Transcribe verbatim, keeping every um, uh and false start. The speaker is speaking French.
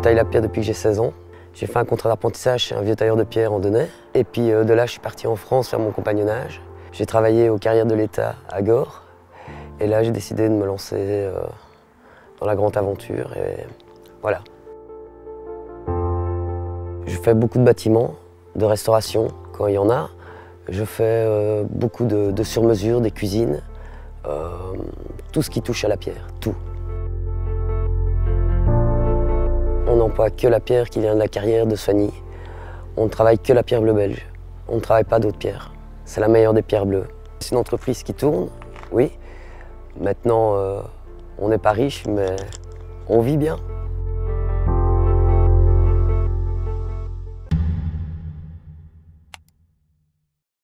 je taille la pierre depuis que j'ai seize ans. J'ai fait un contrat d'apprentissage chez un vieux tailleur de pierre andennais. Et puis de là, je suis parti en France faire mon compagnonnage. J'ai travaillé aux carrières de l'État à Gore. Et là, j'ai décidé de me lancer dans la grande aventure. Et voilà. Je fais beaucoup de bâtiments, de restauration quand il y en a. Je fais beaucoup de, de sur-mesure, des cuisines, euh, tout ce qui touche à la pierre, tout. On n'emploie que la pierre qui vient de la carrière de Soigny. On ne travaille que la pierre bleue belge. On ne travaille pas d'autres pierres. C'est la meilleure des pierres bleues. C'est une entreprise qui tourne, oui. Maintenant, euh, on n'est pas riche, mais on vit bien.